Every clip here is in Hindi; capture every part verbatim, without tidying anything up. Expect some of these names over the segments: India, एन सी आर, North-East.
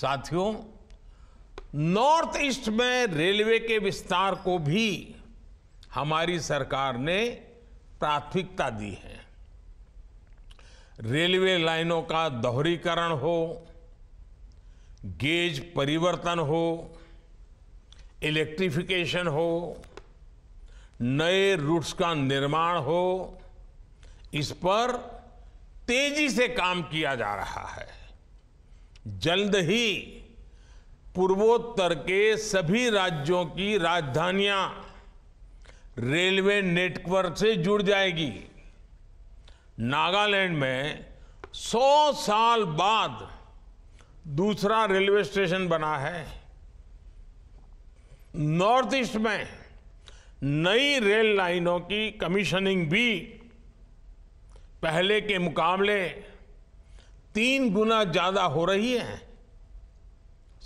साथियों, नॉर्थ ईस्ट में रेलवे के विस्तार को भी हमारी सरकार ने प्राथमिकता दी है। रेलवे लाइनों का दोहरीकरण हो, गेज परिवर्तन हो, इलेक्ट्रिफिकेशन हो, नए रूट्स का निर्माण हो, इस पर तेजी से काम किया जा रहा है। जल्द ही पूर्वोत्तर के सभी राज्यों की राजधानियां रेलवे नेटवर्क से जुड़ जाएगी। नागालैंड में सौ साल बाद दूसरा रेलवे स्टेशन बना है। नॉर्थ ईस्ट में नई रेल लाइनों की कमीशनिंग भी पहले के मुकाबले तीन गुना ज्यादा हो रही है।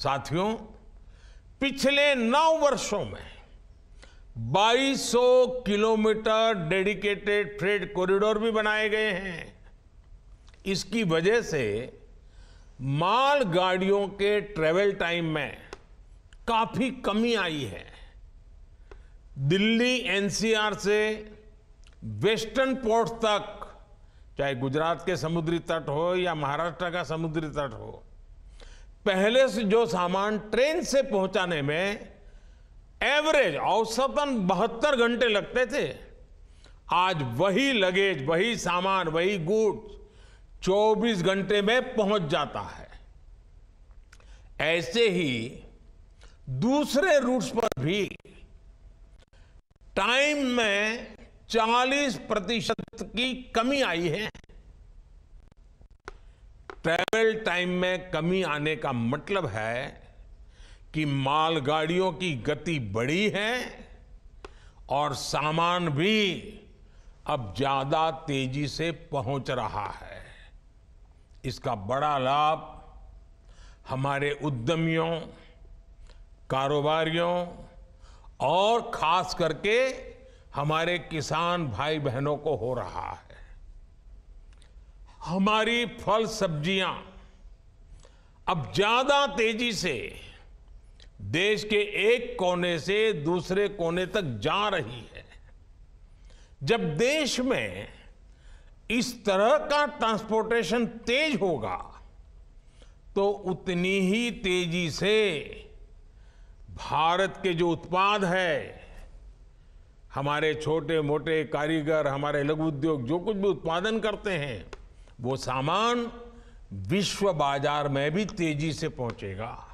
साथियों, पिछले नौ वर्षों में बाईस सौ किलोमीटर डेडिकेटेड फ्रेट कॉरिडोर भी बनाए गए हैं। इसकी वजह से माल गाड़ियों के ट्रेवल टाइम में काफी कमी आई है। दिल्ली एन सी आर से वेस्टर्न पोर्ट तक, चाहे गुजरात के समुद्री तट हो या महाराष्ट्र का समुद्री तट हो, पहले से जो सामान ट्रेन से पहुंचाने में एवरेज औसतन बहत्तर घंटे लगते थे, आज वही लगेज, वही सामान, वही गुड्स चौबीस घंटे में पहुंच जाता है। ऐसे ही दूसरे रूट्स पर भी टाइम में चालीस प्रतिशत की कमी आई है। ट्रैवल टाइम में कमी आने का मतलब है कि मालगाड़ियों की गति बढ़ी है और सामान भी अब ज्यादा तेजी से पहुंच रहा है। इसका बड़ा लाभ हमारे उद्यमियों, कारोबारियों और खास करके हमारे किसान भाई बहनों को हो रहा है। हमारी फल सब्जियां अब ज्यादा तेजी से देश के एक कोने से दूसरे कोने तक जा रही है। जब देश में इस तरह का ट्रांसपोर्टेशन तेज होगा तो उतनी ही तेजी से भारत के जो उत्पाद है, हमारे छोटे मोटे कारीगर, हमारे लघु उद्योग जो कुछ भी उत्पादन करते हैं, वो सामान विश्व बाजार में भी तेजी से पहुंचेगा।